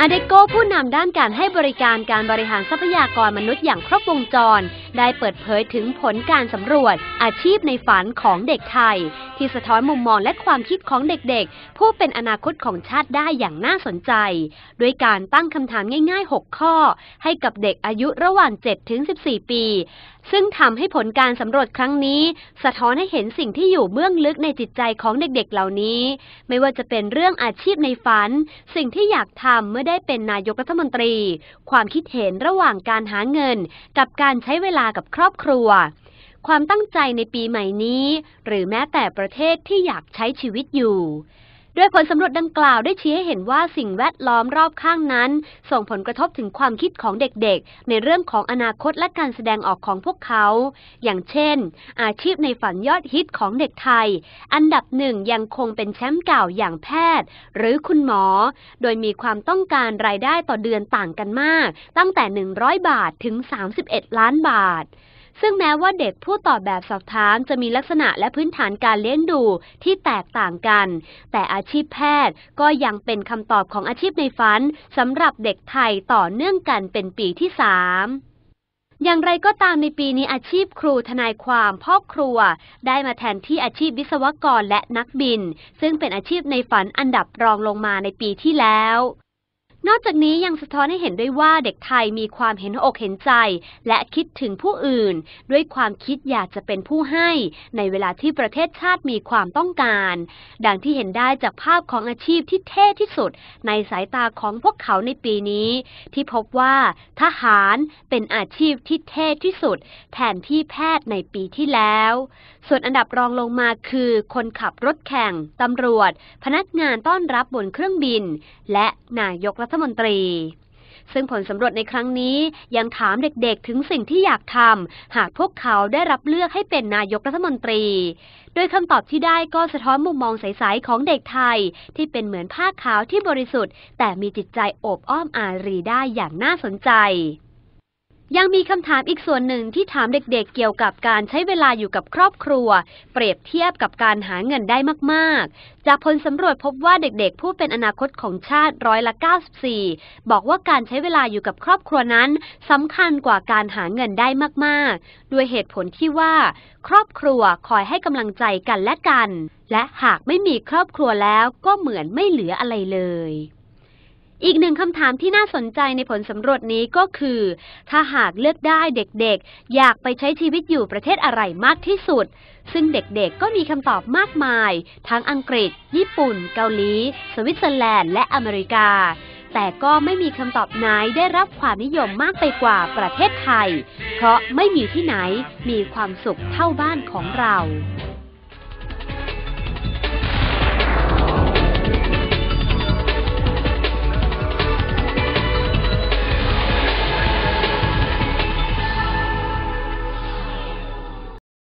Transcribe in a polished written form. อเดโกผู้นำด้านการให้บริการการบริหารทรัพยากรมนุษย์อย่างครบวงจรได้เปิดเผยถึงผลการสำรวจอาชีพในฝันของเด็กไทยที่สะท้อนมุมมองและความคิดของเด็กๆผู้เป็นอนาคตของชาติได้อย่างน่าสนใจด้วยการตั้งคำถามง่ายๆ6ข้อให้กับเด็กอายุระหว่าง7ถึง14ปีซึ่งทำให้ผลการสำรวจครั้งนี้สะท้อนให้เห็นสิ่งที่อยู่เบื้องลึกในจิตใจของเด็กๆเหล่านี้ไม่ว่าจะเป็นเรื่องอาชีพในฝันสิ่งที่อยากทำเมื่อได้เป็นนายกรัฐมนตรีความคิดเห็นระหว่างการหาเงินกับการใช้เวลากับครอบครัวความตั้งใจในปีใหม่นี้หรือแม้แต่ประเทศที่อยากใช้ชีวิตอยู่โดยผลสำรวจดังกล่าวได้ชี้ให้เห็นว่าสิ่งแวดล้อมรอบข้างนั้นส่งผลกระทบถึงความคิดของเด็กๆในเรื่องของอนาคตและการแสดงออกของพวกเขาอย่างเช่นอาชีพในฝันยอดฮิตของเด็กไทยอันดับหนึ่งยังคงเป็นแชมป์เก่าอย่างแพทย์หรือคุณหมอโดยมีความต้องการรายได้ต่อเดือนต่างกันมากตั้งแต่100บาทถึง31ล้านบาทซึ่งแม้ว่าเด็กผู้ตอบแบบสอบถามจะมีลักษณะและพื้นฐานการเลี้ยงดูที่แตกต่างกันแต่อาชีพแพทย์ก็ยังเป็นคำตอบของอาชีพในฝันสำหรับเด็กไทยต่อเนื่องกันเป็นปีที่3อย่างไรก็ตามในปีนี้อาชีพครูทนายความพ่อครัวได้มาแทนที่อาชีพวิศวกรและนักบินซึ่งเป็นอาชีพในฝันอันดับรองลงมาในปีที่แล้วนอกจากนี้ยังสะท้อนให้เห็นด้วยว่าเด็กไทยมีความเห็นอกเห็นใจและคิดถึงผู้อื่นด้วยความคิดอยากจะเป็นผู้ให้ในเวลาที่ประเทศชาติมีความต้องการดังที่เห็นได้จากภาพของอาชีพที่เท่ที่สุดในสายตาของพวกเขาในปีนี้ที่พบว่าทหารเป็นอาชีพที่เท่ที่สุดแทนที่แพทย์ในปีที่แล้วส่วนอันดับรองลงมาคือคนขับรถแข่งตำรวจพนักงานต้อนรับบนเครื่องบินและนายกรัฐมนตรีซึ่งผลสำรวจในครั้งนี้ยังถามเด็กๆถึงสิ่งที่อยากทำหากพวกเขาได้รับเลือกให้เป็นนายกรัฐมนตรีโดยคำตอบที่ได้ก็สะท้อนมุมมองใสๆของเด็กไทยที่เป็นเหมือนผ้าขาวที่บริสุทธิ์แต่มีจิตใจโอบอ้อมอารีได้อย่างน่าสนใจยังมีคำถามอีกส่วนหนึ่งที่ถามเด็กๆเกี่ยวกับการใช้เวลาอยู่กับครอบครัวเปรียบเทียบกับการหาเงินได้มากๆจากผลสำรวจพบว่าเด็กๆผู้เป็นอนาคตของชาติ94%บอกว่าการใช้เวลาอยู่กับครอบครัวนั้นสำคัญกว่าการหาเงินได้มากๆด้วยเหตุผลที่ว่าครอบครัวคอยให้กำลังใจกันและกันและหากไม่มีครอบครัวแล้วก็เหมือนไม่เหลืออะไรเลยอีกหนึ่งคำถามที่น่าสนใจในผลสำรวจนี้ก็คือถ้าหากเลือกได้เด็กๆอยากไปใช้ชีวิตอยู่ประเทศอะไรมากที่สุดซึ่งเด็กๆก็มีคำตอบมากมายทั้งอังกฤษญี่ปุ่นเกาหลีสวิตเซอร์แลนด์และอเมริกาแต่ก็ไม่มีคำตอบไหนได้รับความนิยมมากไปกว่าประเทศไทยเพราะไม่มีที่ไหนมีความสุขเท่าบ้านของเรา